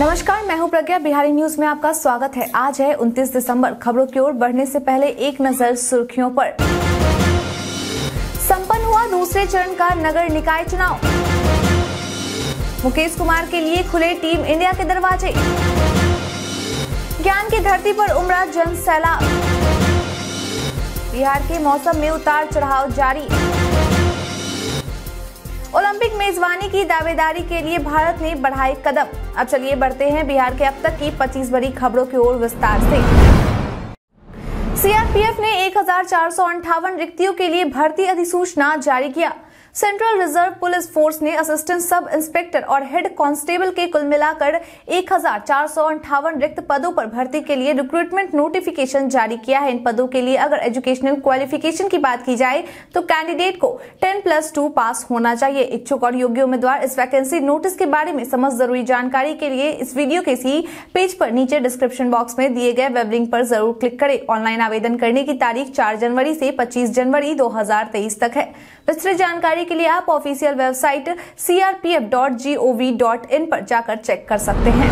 नमस्कार, मैं हूं प्रज्ञा। बिहारी न्यूज में आपका स्वागत है। आज है 29 दिसंबर। खबरों की ओर बढ़ने से पहले एक नजर सुर्खियों पर। संपन्न हुआ दूसरे चरण का नगर निकाय चुनाव। मुकेश कुमार के लिए खुले टीम इंडिया के दरवाजे। ज्ञान की धरती पर उमड़ा जन सैलाब। बिहार के मौसम में उतार चढ़ाव जारी। ओलंपिक मेजबानी की दावेदारी के लिए भारत ने बढ़ाए कदम। अब चलिए बढ़ते हैं बिहार के अब तक की 25 बड़ी खबरों की ओर विस्तार से। सीआरपीएफ ने 1458 रिक्तियों के लिए भर्ती अधिसूचना जारी किया। सेंट्रल रिजर्व पुलिस फोर्स ने असिस्टेंट सब इंस्पेक्टर और हेड कांस्टेबल के कुल मिलाकर 1458 रिक्त पदों पर भर्ती के लिए रिक्रूटमेंट नोटिफिकेशन जारी किया है। इन पदों के लिए अगर एजुकेशनल क्वालिफिकेशन की बात की जाए तो कैंडिडेट को 10+2 पास होना चाहिए। इच्छुक और योग्य उम्मीदवार इस वैकेंसी नोटिस के बारे में समस्त जरूरी जानकारी के लिए इस वीडियो के इसी पेज पर नीचे डिस्क्रिप्शन बॉक्स में दिए गए वेब लिंक पर जरूर क्लिक करें। ऑनलाइन आवेदन करने की तारीख 4 जनवरी से 25 जनवरी 2023 तक है। विस्तृत जानकारी के लिए आप ऑफिशियल वेबसाइट crpf.gov.in पर जाकर चेक कर सकते हैं।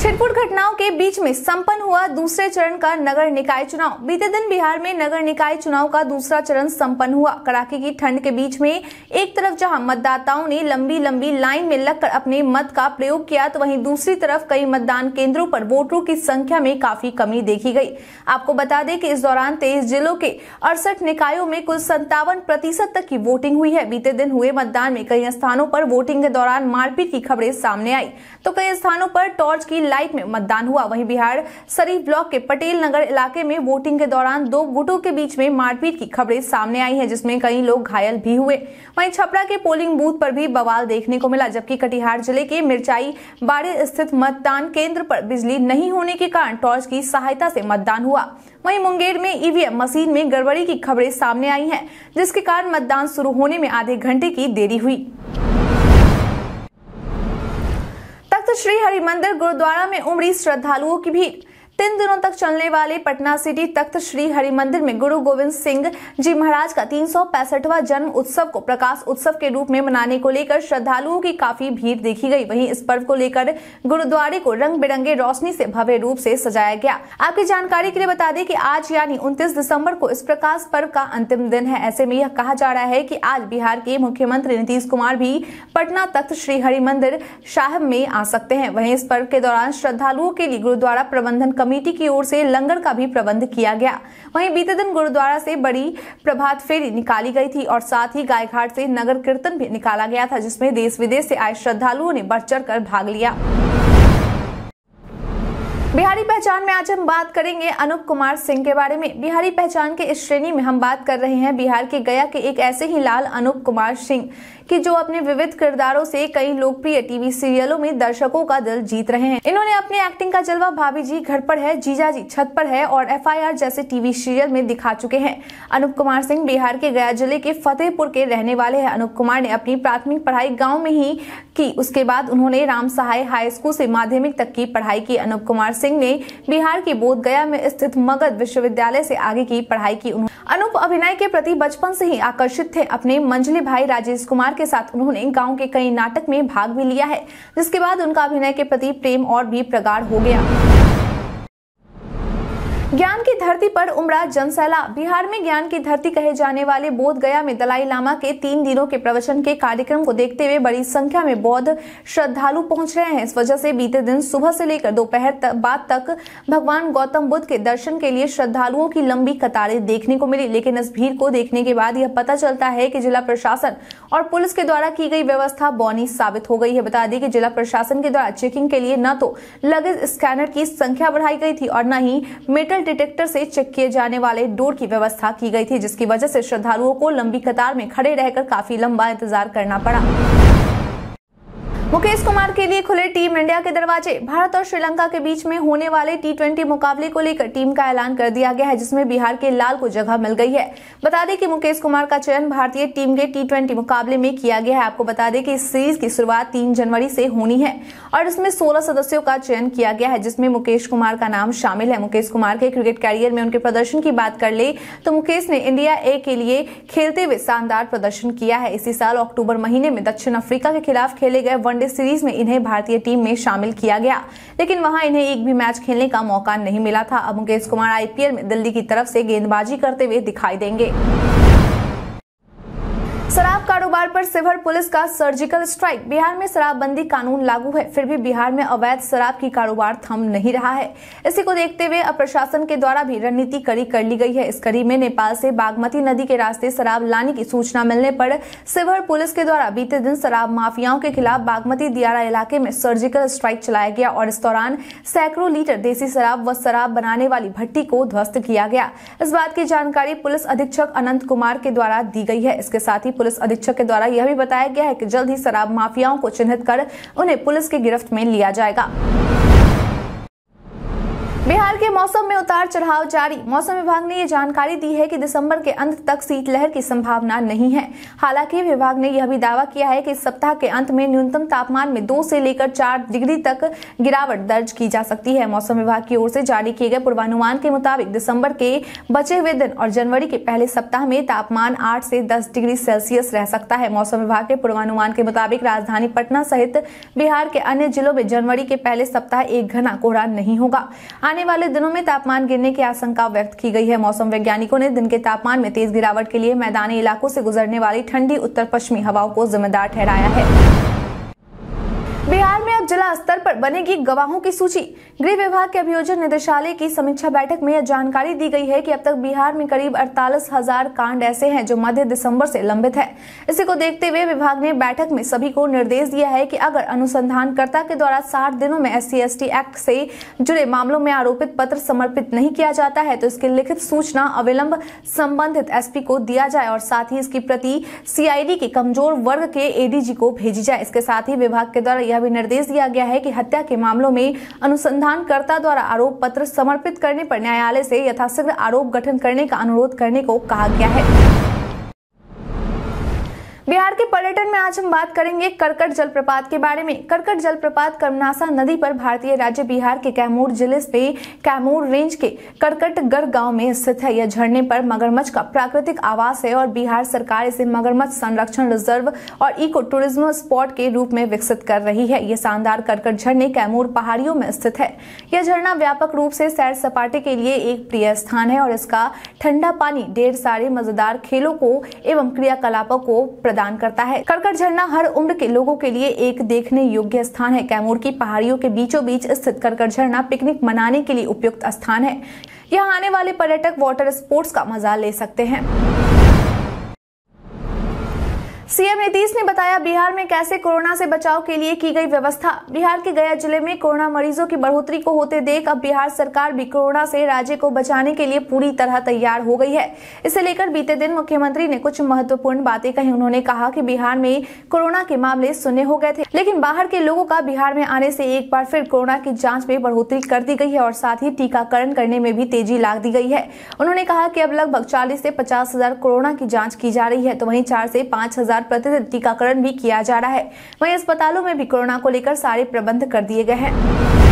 छिटपुट घटनाओं के बीच में संपन्न हुआ दूसरे चरण का नगर निकाय चुनाव। बीते दिन बिहार में नगर निकाय चुनाव का दूसरा चरण संपन्न हुआ। कड़ाके की ठंड के बीच में एक तरफ जहां मतदाताओं ने लंबी लाइन में लगकर अपने मत का प्रयोग किया, तो वहीं दूसरी तरफ कई मतदान केंद्रों पर वोटरों की संख्या में काफी कमी देखी गई। आपको बता दें कि इस दौरान 23 जिलों के 68 निकायों में कुल 57% तक की वोटिंग हुई है। बीते दिन हुए मतदान में कई स्थानों पर वोटिंग के दौरान मारपीट की खबरें सामने आई, तो कई स्थानों पर टॉर्च की लाइट में मतदान हुआ। वहीं बिहार शरीफ ब्लॉक के पटेल नगर इलाके में वोटिंग के दौरान 2 गुटों के बीच में मारपीट की खबरें सामने आई हैं, जिसमें कई लोग घायल भी हुए। वहीं छपरा के पोलिंग बूथ पर भी बवाल देखने को मिला, जबकि कटिहार जिले के मिर्चाईबाड़ी स्थित मतदान केंद्र पर बिजली नहीं होने के कारण टॉर्च की सहायता से मतदान हुआ। वहीं मुंगेर में ईवीएम मशीन में गड़बड़ी की खबरें सामने आई है, जिसके कारण मतदान शुरू होने में आधे घंटे की देरी हुई। श्री हरि मंदिर गुरुद्वारा में उमड़ी श्रद्धालुओं की भीड़। 3 दिनों तक चलने वाले पटना सिटी तख्त श्री हरि मंदिर में गुरु गोविंद सिंह जी महाराज का 365वां जन्म उत्सव को प्रकाश उत्सव के रूप में मनाने को लेकर श्रद्धालुओं की काफी भीड़ देखी गई। वहीं इस पर्व को लेकर गुरुद्वारे को रंग बिरंगे रोशनी से भव्य रूप से सजाया गया। आपकी जानकारी के लिए बता दें कि आज यानी 29 दिसंबर को इस प्रकाश पर्व का अंतिम दिन है। ऐसे में यह कहा जा रहा है कि आज बिहार के मुख्यमंत्री नीतीश कुमार भी पटना तख्त श्री हरि मंदिर साहिब में आ सकते हैं। वहीं इस पर्व के दौरान श्रद्धालुओं के लिए गुरुद्वारा प्रबंधन कमेटी की ओर से लंगर का भी प्रबंध किया गया। वहीं बीते दिन गुरुद्वारा से बड़ी प्रभात फेरी निकाली गई थी और साथ ही गायघाट से नगर कीर्तन भी निकाला गया था, जिसमें देश विदेश से आए श्रद्धालुओं ने बढ़ चढ़ कर भाग लिया। बिहारी पहचान में आज हम बात करेंगे अनूप कुमार सिंह के बारे में। बिहारी पहचान के इस श्रेणी में हम बात कर रहे हैं बिहार के गया के एक ऐसे ही लाल अनूप कुमार सिंह कि जो अपने विविध किरदारों से कई लोकप्रिय टीवी सीरियलों में दर्शकों का दिल जीत रहे हैं। इन्होंने अपने एक्टिंग का जलवा भाभी जी घर पर है, जीजा जी छत पर है और FIR जैसे टीवी सीरियल में दिखा चुके हैं। अनूप कुमार सिंह बिहार के गया जिले के फतेहपुर के रहने वाले हैं। अनूप कुमार ने अपनी प्राथमिक पढ़ाई गाँव में ही की। उसके बाद उन्होंने राम सहाय हाई स्कूल से माध्यमिक तक की पढ़ाई की। अनूप कुमार सिंह ने बिहार के बोधगया में स्थित मगध विश्वविद्यालय से आगे की पढ़ाई की। अनूप अभिनय के प्रति बचपन से ही आकर्षित थे। अपने मंझले भाई राजेश कुमार के साथ उन्होंने गांव के कई नाटक में भाग भी लिया है, जिसके बाद उनका अभिनय के प्रति प्रेम और भी प्रगाढ़ हो गया। ज्ञान की धरती पर उमड़ा जनसैलाब। बिहार में ज्ञान की धरती कहे जाने वाले बोधगया में दलाई लामा के 3 दिनों के प्रवचन के कार्यक्रम को देखते हुए बड़ी संख्या में बौद्ध श्रद्धालु पहुंच रहे हैं। इस वजह से बीते दिन सुबह से लेकर दोपहर बाद तक भगवान गौतम बुद्ध के दर्शन के लिए श्रद्धालुओं की लंबी कतारें देखने को मिली। लेकिन इस भीड़ को देखने के बाद यह पता चलता है कि जिला प्रशासन और पुलिस के द्वारा की गई व्यवस्था बौनी साबित हो गई है। बता दें कि जिला प्रशासन के द्वारा चेकिंग के लिए न तो लगेज स्कैनर की संख्या बढ़ाई गई थी और न ही मेटल डिटेक्टर से चेक किए जाने वाले डोर की व्यवस्था की गई थी, जिसकी वजह से श्रद्धालुओं को लंबी कतार में खड़े रहकर काफी लंबा इंतजार करना पड़ा। मुकेश कुमार के लिए खुले टीम इंडिया के दरवाजे। भारत और श्रीलंका के बीच में होने वाले T20 मुकाबले को लेकर टीम का ऐलान कर दिया गया है, जिसमें बिहार के लाल को जगह मिल गई है। बता दें कि मुकेश कुमार का चयन भारतीय टीम के T20 मुकाबले में किया गया है। आपको बता दें कि इस सीरीज की शुरुआत 3 जनवरी से होनी है और इसमें 16 सदस्यों का चयन किया गया है, जिसमें मुकेश कुमार का नाम शामिल है। मुकेश कुमार के क्रिकेट कैरियर में उनके प्रदर्शन की बात कर ले तो मुकेश ने इंडिया A के लिए खेलते हुए शानदार प्रदर्शन किया है। इसी साल अक्टूबर महीने में दक्षिण अफ्रीका के खिलाफ खेले गए वनडे सीरीज में इन्हें भारतीय टीम में शामिल किया गया, लेकिन वहां इन्हें एक भी मैच खेलने का मौका नहीं मिला था। अब मुकेश कुमार आईपीएल में दिल्ली की तरफ से गेंदबाजी करते हुए दिखाई देंगे। शराब कारोबार पर शिवहर पुलिस का सर्जिकल स्ट्राइक। बिहार में शराबबंदी कानून लागू है, फिर भी बिहार में अवैध शराब की कारोबार थम नहीं रहा है। इसी को देखते हुए अब प्रशासन के द्वारा भी रणनीति कड़ी कर ली गई है। इस कड़ी में नेपाल से बागमती नदी के रास्ते शराब लाने की सूचना मिलने पर शिवहर पुलिस के द्वारा बीते दिन शराब माफियाओं के खिलाफ बागमती दियारा इलाके में सर्जिकल स्ट्राइक चलाया गया और इस दौरान सैकड़ों लीटर देसी शराब व शराब बनाने वाली भट्टी को ध्वस्त किया गया। इस बात की जानकारी पुलिस अधीक्षक अनंत कुमार के द्वारा दी गई है। इसके साथ ही पुलिस अधीक्षक के द्वारा यह भी बताया गया है कि जल्द ही शराब माफियाओं को चिन्हित कर उन्हें पुलिस की गिरफ्त में लिया जाएगा। बिहार के मौसम में उतार चढ़ाव जारी। मौसम विभाग ने ये जानकारी दी है कि दिसंबर के अंत तक शीतलहर की संभावना नहीं है। हालांकि विभाग ने यह भी दावा किया है कि इस सप्ताह के अंत में न्यूनतम तापमान में 2 से लेकर 4 डिग्री तक गिरावट दर्ज की जा सकती है। मौसम विभाग की ओर से जारी किए गए पूर्वानुमान के मुताबिक दिसंबर के बचे हुए दिन और जनवरी के पहले सप्ताह में तापमान 8 से 10 डिग्री सेल्सियस रह सकता है। मौसम विभाग के पूर्वानुमान के मुताबिक राजधानी पटना सहित बिहार के अन्य जिलों में जनवरी के पहले सप्ताह एक घना कोहरा नहीं होगा। आने वाले दिनों में तापमान गिरने की आशंका व्यक्त की गई है। मौसम वैज्ञानिकों ने दिन के तापमान में तेज गिरावट के लिए मैदानी इलाकों से गुजरने वाली ठंडी उत्तर पश्चिमी हवाओं को जिम्मेदार ठहराया है। बिहार में अब जिला स्तर पर बनेगी गवाहों की सूची। गृह विभाग के अभियोजन निदेशालय की समीक्षा बैठक में यह जानकारी दी गई है कि अब तक बिहार में करीब 48,000 कांड ऐसे हैं जो मध्य दिसंबर से लंबित है। इसी को देखते हुए विभाग ने बैठक में सभी को निर्देश दिया है कि अगर अनुसंधानकर्ता के द्वारा 60 दिनों में SC/ST एक्ट से जुड़े मामलों में आरोपित पत्र समर्पित नहीं किया जाता है तो इसकी लिखित सूचना अविलंब संबंधित SP को दिया जाए और साथ ही इसकी प्रति CID के कमजोर वर्ग के ADG को भेजी जाए। इसके साथ ही विभाग के द्वारा भी निर्देश दिया गया है कि हत्या के मामलों में अनुसंधानकर्ता द्वारा आरोप पत्र समर्पित करने पर न्यायालय से यथाशीघ्र आरोप गठन करने का अनुरोध करने को कहा गया है। बिहार के पर्यटन में आज हम बात करेंगे करकट जलप्रपात के बारे में। करकट जलप्रपात कर्मनासा नदी पर भारतीय राज्य बिहार के कैमूर जिले के कैमूर रेंज के करकटगढ़ गांव में स्थित है। यह झरने पर मगरमच्छ का प्राकृतिक आवास है और बिहार सरकार इसे मगरमच्छ संरक्षण रिजर्व और इको टूरिज्म स्पॉट के रूप में विकसित कर रही है। ये शानदार करकट झरने कैमूर पहाड़ियों में स्थित है। यह झरना व्यापक रूप से सैर सपाटे के लिए एक प्रिय स्थान है और इसका ठंडा पानी ढेर सारे मजेदार खेलों को एवं क्रियाकलापों को दान करता है। करकट झरना हर उम्र के लोगों के लिए एक देखने योग्य स्थान है। कैमूर की पहाड़ियों के बीचों बीच स्थित करकट झरना पिकनिक मनाने के लिए उपयुक्त स्थान है। यहाँ आने वाले पर्यटक वाटर स्पोर्ट्स का मजा ले सकते हैं। सीएम नीतीश ने बताया बिहार में कैसे कोरोना से बचाव के लिए की गई व्यवस्था। बिहार के गया जिले में कोरोना मरीजों की बढ़ोतरी को होते देख अब बिहार सरकार भी कोरोना से राज्य को बचाने के लिए पूरी तरह तैयार हो गई है। इसे लेकर बीते दिन मुख्यमंत्री ने कुछ महत्वपूर्ण बातें कही। उन्होंने कहा कि बिहार में कोरोना के मामले शून्य हो गए थे, लेकिन बाहर के लोगों का बिहार में आने से एक बार फिर कोरोना की जाँच में बढ़ोतरी कर दी गई है और साथ ही टीकाकरण करने में भी तेजी ला दी गई है। उन्होंने कहा कि अब लगभग 40 से 50,000 कोरोना की जाँच की जा रही है तो वहीं 4 से 5,000 प्रतिदिन टीकाकरण भी किया जा रहा है। वहीं अस्पतालों में भी कोरोना को लेकर सारे प्रबंध कर दिए गए हैं।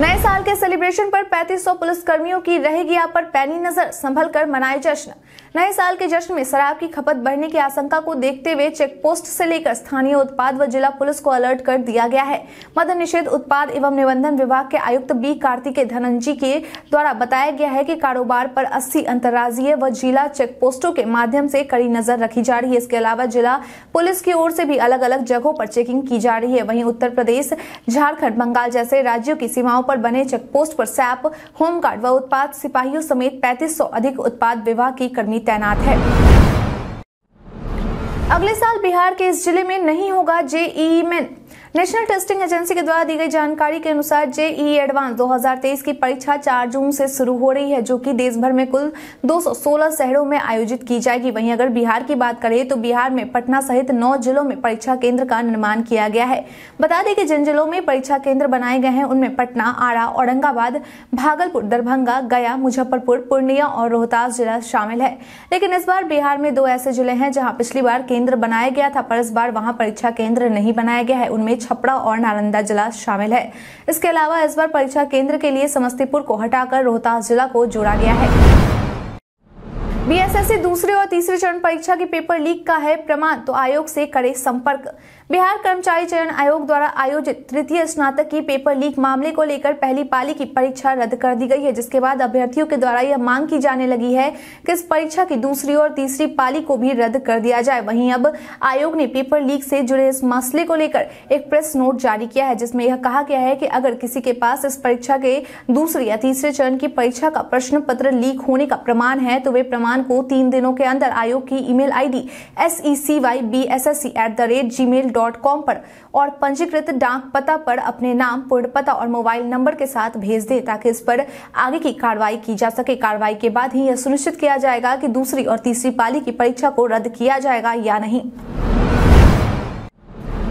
नए साल के सेलिब्रेशन पर 3500 पुलिसकर्मियों की रहेगी आप पर पैनी नजर, संभल कर मनाए जश्न। नए साल के जश्न में शराब की खपत बढ़ने की आशंका को देखते हुए चेकपोस्ट से लेकर स्थानीय उत्पाद व जिला पुलिस को अलर्ट कर दिया गया है। मद्य निषेध उत्पाद एवं निबंधन विभाग के आयुक्त B. कार्तिक धनंजी के द्वारा बताया गया है कि कारोबार पर 80 अंतर्राज्यीय व जिला चेकपोस्टों के माध्यम से कड़ी नजर रखी जा रही है। इसके अलावा जिला पुलिस की ओर से भी अलग अलग जगहों पर चेकिंग की जा रही है। वहीं उत्तर प्रदेश, झारखंड, बंगाल जैसे राज्यों की सीमाओं पर बने चेकपोस्ट पर सैप, होमगार्ड व उत्पाद सिपाहियों समेत 3500 अधिक उत्पाद विभाग के कर्मी तैनात है। अगले साल बिहार के इस जिले में नहीं होगा JEE main. National testing agency के द्वारा दी गई जानकारी के अनुसार जेईई एडवांस 2023 की परीक्षा 4 जून से शुरू हो रही है, जो कि देश भर में कुल 216 शहरों में आयोजित की जाएगी। वहीं अगर बिहार की बात करें तो बिहार में पटना सहित 9 जिलों में परीक्षा केंद्र का निर्माण किया गया है। बता दें कि जिन जिलों में परीक्षा केंद्र बनाए गए हैं उनमें पटना, आरा, औरंगाबाद, भागलपुर, दरभंगा, गया, मुजफ्फरपुर, पूर्णिया और रोहतास जिला शामिल है। लेकिन इस बार बिहार में 2 ऐसे जिले हैं जहाँ पिछली बार केंद्र बनाया गया था पर इस बार वहाँ परीक्षा केंद्र नहीं बनाया गया है। उनमें छपरा और नालंदा जिला शामिल है। इसके अलावा इस बार परीक्षा केंद्र के लिए समस्तीपुर को हटाकर रोहतास जिला को जोड़ा गया है। BSSC दूसरे और तीसरे चरण परीक्षा के पेपर लीक का है प्रमाण तो आयोग से करे संपर्क। बिहार कर्मचारी चयन आयोग द्वारा आयोजित तृतीय स्नातक की पेपर लीक मामले को लेकर पहली पाली की परीक्षा रद्द कर दी गई है, जिसके बाद अभ्यर्थियों के द्वारा यह मांग की जाने लगी है कि इस परीक्षा की दूसरी और तीसरी पाली को भी रद्द कर दिया जाए। वहीं अब आयोग ने पेपर लीक से जुड़े इस मसले को लेकर एक प्रेस नोट जारी किया है, जिसमें यह कहा गया है कि अगर किसी के पास इस परीक्षा के दूसरे या तीसरे चरण की परीक्षा का प्रश्न पत्र लीक होने का प्रमाण है तो वे प्रमाण को 3 दिनों के अंदर आयोग की ईमेल आईडी secybssc@gmail.com पर और पंजीकृत डाक पता पर अपने नाम, पूर्ण पता और मोबाइल नंबर के साथ भेज दें ताकि इस पर आगे की कार्रवाई की जा सके। कार्रवाई के बाद ही यह सुनिश्चित किया जाएगा कि दूसरी और तीसरी पाली की परीक्षा को रद्द किया जाएगा या नहीं।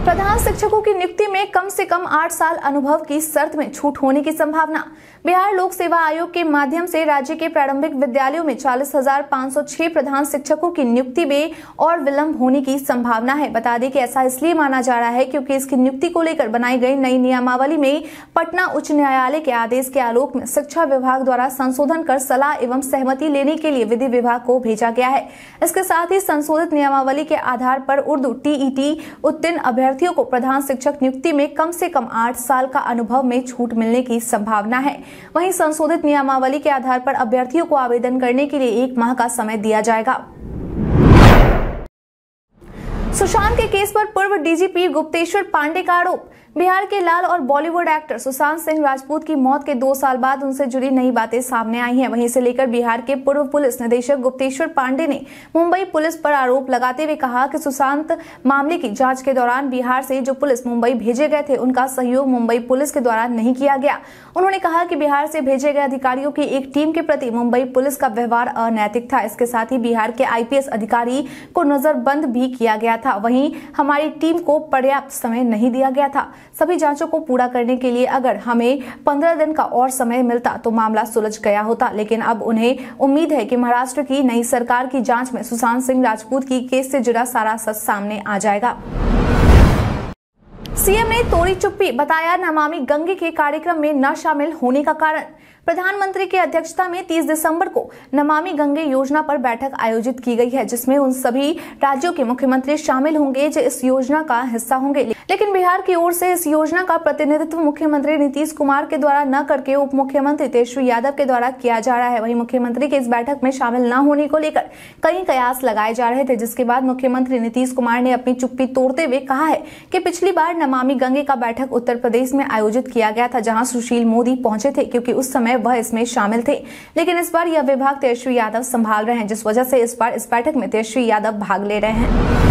प्रधान शिक्षकों की नियुक्ति में कम से कम 8 साल अनुभव की शर्त में छूट होने की संभावना। बिहार लोक सेवा आयोग के माध्यम से राज्य के प्रारंभिक विद्यालयों में 40,506 प्रधान शिक्षकों की नियुक्ति में और विलंब होने की संभावना है। बता दें कि ऐसा इसलिए माना जा रहा है क्योंकि इसकी नियुक्ति को लेकर बनाई गई नई नियमावली में पटना उच्च न्यायालय के आदेश के आलोक में शिक्षा विभाग द्वारा संशोधन कर सलाह एवं सहमति लेने के लिए विधि विभाग को भेजा गया है। इसके साथ ही संशोधित नियमावली के आधार पर उर्दू टीईटी उत्तीर्ण अभ्यर्थी को प्रधान शिक्षक नियुक्ति में कम से कम 8 साल का अनुभव में छूट मिलने की संभावना है। वहीं संशोधित नियमावली के आधार पर अभ्यर्थियों को आवेदन करने के लिए 1 माह का समय दिया जाएगा। सुशांत के केस पर पूर्व डीजीपी गुप्तेश्वर पांडे का आरोप। बिहार के लाल और बॉलीवुड एक्टर सुशांत सिंह राजपूत की मौत के 2 साल बाद उनसे जुड़ी नई बातें सामने आई हैं। वहीं इसे लेकर बिहार के पूर्व पुलिस निदेशक गुप्तेश्वर पांडे ने मुंबई पुलिस पर आरोप लगाते हुए कहा कि सुशांत मामले की जांच के दौरान बिहार से जो पुलिस मुंबई भेजे गए थे उनका सहयोग मुंबई पुलिस के द्वारा नहीं किया गया। उन्होंने कहा कि बिहार से भेजे गए अधिकारियों की एक टीम के प्रति मुंबई पुलिस का व्यवहार अनैतिक था। इसके साथ ही बिहार के IPS अधिकारी को नजरबंद भी किया गया था। वहीं हमारी टीम को पर्याप्त समय नहीं दिया गया था। सभी जांचों को पूरा करने के लिए अगर हमें 15 दिन का और समय मिलता तो मामला सुलझ गया होता, लेकिन अब उन्हें उम्मीद है कि महाराष्ट्र की नई सरकार की जांच में सुशांत सिंह राजपूत की केस से जुड़ा सारा सच सामने आ जाएगा। सीएम ने तोड़ी चुप्पी, बताया नमामि गंगे के कार्यक्रम में न शामिल होने का कारण। प्रधानमंत्री की अध्यक्षता में 30 दिसंबर को नमामि गंगे योजना पर बैठक आयोजित की गई है, जिसमें उन सभी राज्यों के मुख्यमंत्री शामिल होंगे जो इस योजना का हिस्सा होंगे। लेकिन बिहार की ओर से इस योजना का प्रतिनिधित्व मुख्यमंत्री नीतीश कुमार के द्वारा न करके उप मुख्यमंत्री तेजस्वी यादव के द्वारा किया जा रहा है। वहीं मुख्यमंत्री के इस बैठक में शामिल न होने को लेकर कई कयास लगाए जा रहे थे, जिसके बाद मुख्यमंत्री नीतीश कुमार ने अपनी चुप्पी तोड़ते हुए कहा है कि पिछली बार नमामि गंगे का बैठक उत्तर प्रदेश में आयोजित किया गया था, जहाँ सुशील मोदी पहुंचे थे क्योंकि उस समय वह इसमें शामिल थे, लेकिन इस बार यह विभाग तेजस्वी यादव संभाल रहे हैं, जिस वजह से इस बार इस बैठक में तेजस्वी यादव भाग ले रहे हैं।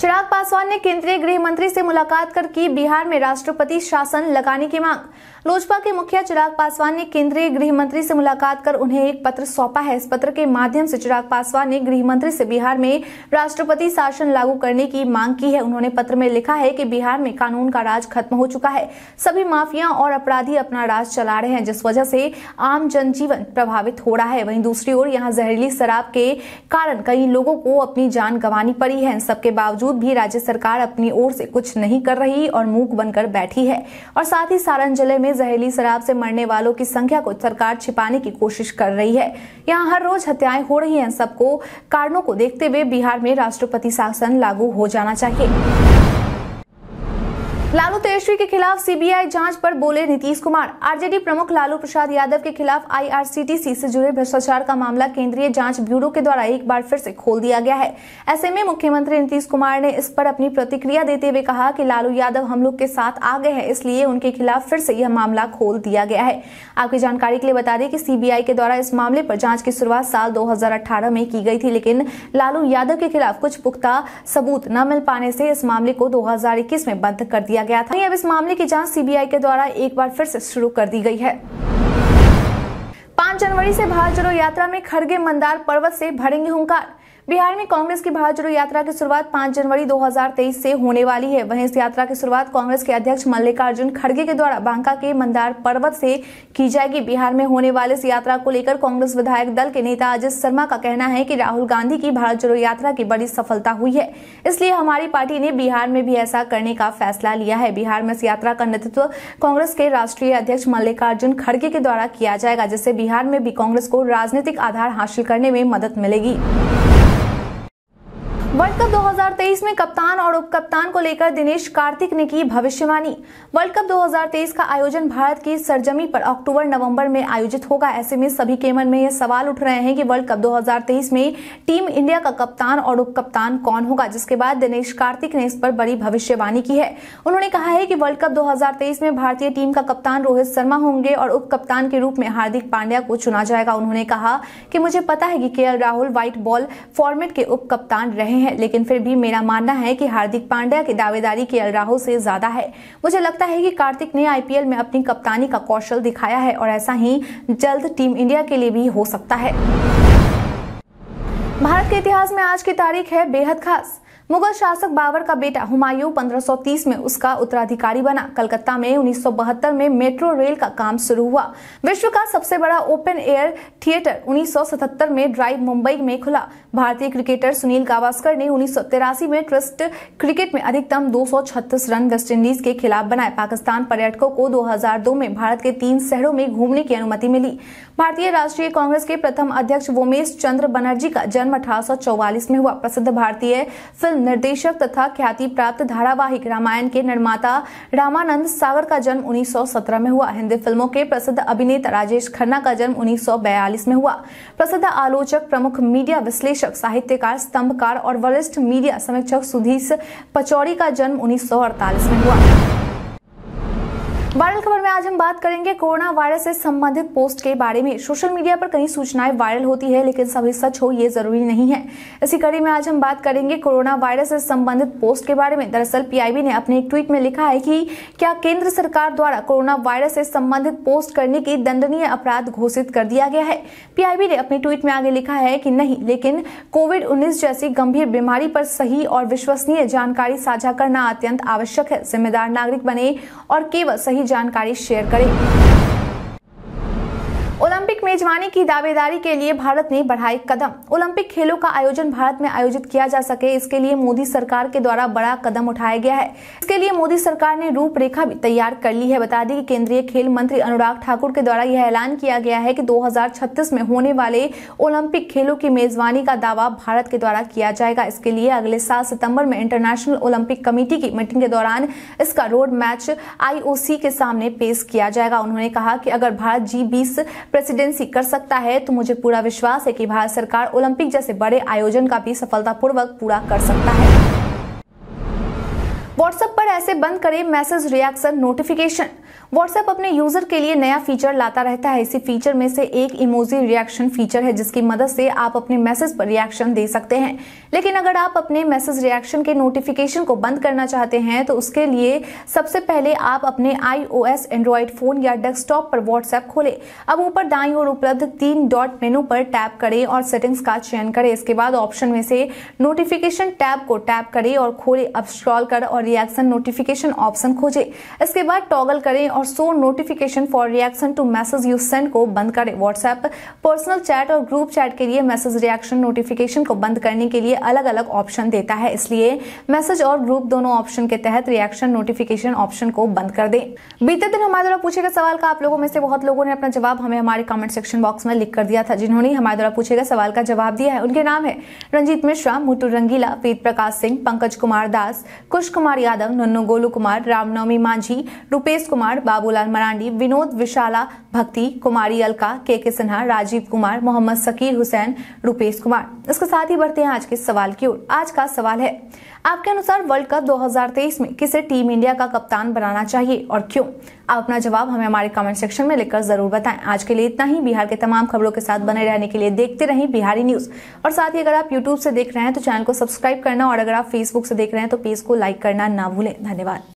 चिराग पासवान ने केंद्रीय गृह मंत्री से मुलाकात कर की बिहार में राष्ट्रपति शासन लगाने की मांग। लोजपा के मुखिया चिराग पासवान ने केंद्रीय गृह मंत्री से मुलाकात कर उन्हें एक पत्र सौंपा है। इस पत्र के माध्यम से चिराग पासवान ने गृह मंत्री से बिहार में राष्ट्रपति शासन लागू करने की मांग की है। उन्होंने पत्र में लिखा है कि बिहार में कानून का राज खत्म हो चुका है, सभी माफिया और अपराधी अपना राज चला रहे हैं, जिस वजह से आम जनजीवन प्रभावित हो रहा है। वहीं दूसरी ओर यहाँ जहरीली शराब के कारण कई लोगों को अपनी जान गंवानी पड़ी है। सबके बावजूद भी राज्य सरकार अपनी ओर से कुछ नहीं कर रही और मूक बनकर बैठी है, और साथ ही सारण जिले में जहरीली शराब से मरने वालों की संख्या को सरकार छिपाने की कोशिश कर रही है। यहाँ हर रोज हत्याएं हो रही हैं। सबको कारणों को देखते हुए बिहार में राष्ट्रपति शासन लागू हो जाना चाहिए। लालू तेजस्वी के खिलाफ सीबीआई जांच पर बोले नीतीश कुमार। आरजेडी प्रमुख लालू प्रसाद यादव के खिलाफ IRCTC से जुड़े भ्रष्टाचार का मामला केंद्रीय जांच ब्यूरो के द्वारा एक बार फिर से खोल दिया गया है। ऐसे में मुख्यमंत्री नीतीश कुमार ने इस पर अपनी प्रतिक्रिया देते हुए कहा कि लालू यादव हम लोग के साथ आ गए हैं, इसलिए उनके खिलाफ फिर से यह मामला खोल दिया गया है। आपकी जानकारी के लिए बता दें कि सीबीआई के द्वारा इस मामले पर जांच की शुरुआत साल 2018 में की गई थी, लेकिन लालू यादव के खिलाफ कुछ पुख्ता सबूत न मिल पाने से इस मामले को 2021 में बंद कर दिया गया था। अब इस मामले की जांच सीबीआई के द्वारा एक बार फिर से शुरू कर दी गई है। 5 जनवरी से भारत जोड़ो यात्रा में खड़गे मंदार पर्वत से भरेंगे हुंकार। बिहार में कांग्रेस की भारत जोड़ो यात्रा की शुरुआत 5 जनवरी 2023 से होने वाली है। वहीं इस यात्रा की शुरुआत कांग्रेस के अध्यक्ष मल्लिकार्जुन खड़गे के द्वारा बांका के मंदार पर्वत से की जाएगी। बिहार में होने वाले इस यात्रा को लेकर कांग्रेस विधायक दल के नेता अजय शर्मा का कहना है कि राहुल गांधी की भारत जोड़ो यात्रा की बड़ी सफलता हुई है, इसलिए हमारी पार्टी ने बिहार में भी ऐसा करने का फैसला लिया है। बिहार में इस यात्रा का नेतृत्व कांग्रेस के राष्ट्रीय अध्यक्ष मल्लिकार्जुन खड़गे के द्वारा किया जाएगा, जिससे बिहार में भी कांग्रेस को राजनीतिक आधार हासिल करने में मदद मिलेगी। वर्ल्ड कप 2023 में कप्तान और उपकप्तान को लेकर दिनेश कार्तिक ने की भविष्यवाणी। वर्ल्ड कप 2023 का आयोजन भारत की सरजमी पर अक्टूबर-नवंबर में आयोजित होगा। ऐसे में सभी के मन में यह सवाल उठ रहे हैं कि वर्ल्ड कप 2023 में टीम इंडिया का कप्तान और उपकप्तान कौन होगा, जिसके बाद दिनेश कार्तिक ने इस पर बड़ी भविष्यवाणी की है। उन्होंने कहा है कि वर्ल्ड कप 2023 में भारतीय टीम का कप्तान रोहित शर्मा होंगे और उपकप्तान के रूप में हार्दिक पांड्या को चुना जाएगा। उन्होंने कहा कि मुझे पता है कि KL Rahul white ball format के उपकप्तान रहे, लेकिन फिर भी मेरा मानना है कि हार्दिक पांड्या की दावेदारी केएल राहुल से ज्यादा है। मुझे लगता है कि कार्तिक ने आईपीएल में अपनी कप्तानी का कौशल दिखाया है और ऐसा ही जल्द टीम इंडिया के लिए भी हो सकता है। भारत के इतिहास में आज की तारीख है बेहद खास। मुगल शासक बाबर का बेटा हुमायूं 1530 में उसका उत्तराधिकारी बना। कलकत्ता में 1972 में मेट्रो रेल का काम शुरू हुआ। विश्व का सबसे बड़ा ओपन एयर थिएटर 1977 में ड्राइव मुंबई में खुला। भारतीय क्रिकेटर सुनील गावस्कर ने 1983 में टेस्ट क्रिकेट में अधिकतम 236 रन वेस्टइंडीज के खिलाफ बनाए। पाकिस्तान पर्यटकों को 2002 में भारत के 3 शहरों में घूमने की अनुमति मिली। भारतीय राष्ट्रीय कांग्रेस के प्रथम अध्यक्ष वोमेश चंद्र बनर्जी का जन्म 1844 में हुआ। प्रसिद्ध भारतीय निर्देशक तथा ख्याति प्राप्त धारावाहिक रामायण के निर्माता रामानंद सागर का जन्म 1917 में हुआ। हिंदी फिल्मों के प्रसिद्ध अभिनेता राजेश खन्ना का जन्म 1942 में हुआ। प्रसिद्ध आलोचक, प्रमुख मीडिया विश्लेषक, साहित्यकार, स्तंभकार और वरिष्ठ मीडिया समीक्षक सुधीश पचौरी का जन्म 1948 में हुआ। वायरल खबर में आज हम बात करेंगे कोरोना वायरस से संबंधित पोस्ट के बारे में। सोशल मीडिया पर कई सूचनाएं वायरल होती है, लेकिन सभी सच हो ये जरूरी नहीं है। इसी कड़ी में आज हम बात करेंगे कोरोना वायरस से संबंधित पोस्ट के बारे में। दरअसल पीआईबी ने अपने एक ट्वीट में लिखा है कि क्या केंद्र सरकार द्वारा कोरोना वायरस से संबंधित पोस्ट करने की दंडनीय अपराध घोषित कर दिया गया है। पीआईबी ने अपने ट्वीट में आगे लिखा है कि नहीं, लेकिन कोविड-19 जैसी गंभीर बीमारी पर सही और विश्वसनीय जानकारी साझा करना अत्यंत आवश्यक है। जिम्मेदार नागरिक बने और केवल सही जानकारी शेयर करें। ओलंपिक मेजबानी की दावेदारी के लिए भारत ने बढ़ाए कदम। ओलंपिक खेलों का आयोजन भारत में आयोजित किया जा सके, इसके लिए मोदी सरकार के द्वारा बड़ा कदम उठाया गया है। इसके लिए मोदी सरकार ने रूपरेखा भी तैयार कर ली है। बता दें कि केंद्रीय खेल मंत्री अनुराग ठाकुर के द्वारा यह ऐलान किया गया है कि 2036 में होने वाले ओलंपिक खेलों की मेजबानी का दावा भारत के द्वारा किया जाएगा। इसके लिए अगले साल सितम्बर में इंटरनेशनल ओलंपिक कमेटी की मीटिंग के दौरान इसका रोड मैच IOC के सामने पेश किया जाएगा। उन्होंने कहा कि अगर भारत G20 प्रेसिडेंसी कर सकता है तो मुझे पूरा विश्वास है कि भारत सरकार ओलंपिक जैसे बड़े आयोजन का भी सफलतापूर्वक पूरा कर सकता है। व्हाट्सएप पर ऐसे बंद करें मैसेज रिएक्शन नोटिफिकेशन। व्हाट्सएप अपने यूजर के लिए नया फीचर लाता रहता है। इसी फीचर में से एक इमोजी रिएक्शन फीचर है, जिसकी मदद से आप अपने मैसेज पर रिएक्शन दे सकते हैं। लेकिन अगर आप अपने मैसेज रिएक्शन के नोटिफिकेशन को बंद करना चाहते हैं तो उसके लिए सबसे पहले आप अपने iOS, एंड्रॉयड फोन या डेस्कटॉप पर व्हाट्सएप खोलें। अब ऊपर दाईं ओर उपलब्ध 3 डॉट मेनू पर टैप करें और सेटिंग्स का चयन करें। इसके बाद ऑप्शन में से नोटिफिकेशन टैब को टैप करें और खोलें। अब स्क्रॉल कर और रिएक्शन नोटिफिकेशन ऑप्शन खोजें। इसके बाद टॉगल करें और show notification for reaction to message you send को बंद करें। व्हाट्सएप पर्सनल चैट और ग्रुप चैट के लिए मैसेज रिएक्शन नोटिफिकेशन को बंद करने के लिए अलग अलग ऑप्शन देता है, इसलिए मैसेज और ग्रुप दोनों ऑप्शन के तहत रिएक्शन नोटिफिकेशन ऑप्शन को बंद कर दें। बीते दिन हमारे द्वारा पूछे गए सवाल का आप लोगों में से बहुत लोगों ने अपना जवाब हमें हमारे कमेंट सेक्शन बॉक्स में लिख कर दिया था। जिन्होंने हमारे द्वारा पूछे गए सवाल का जवाब दिया है उनके नाम है रंजीत मिश्रा, मुटु रंगीला, वेद प्रकाश सिंह, पंकज कुमार दास, कुश कुमार यादव, नन्नू गोलू कुमार, रामनवमी मांझी, रूपेश कुमार, बाबूलाल मरांडी, विनोद विशाला भक्ति, कुमारी अलका, के सिन्हा, राजीव कुमार, मोहम्मद सकीर हुसैन, रूपेश कुमार। इसके साथ ही बढ़ते हैं आज के सवाल की ओर। आज का सवाल है, आपके अनुसार वर्ल्ड कप 2023 में किसे टीम इंडिया का कप्तान बनाना चाहिए और क्यों? आप अपना जवाब हमें हमारे कमेंट सेक्शन में लिखकर जरूर बताएं। आज के लिए इतना ही। बिहार के तमाम खबरों के साथ बने रहने के लिए देखते रहें बिहारी न्यूज। और साथ ही अगर आप YouTube से देख रहे हैं तो चैनल को सब्सक्राइब करना और अगर आप Facebook से देख रहे हैं तो पेज को लाइक करना ना भूलें। धन्यवाद।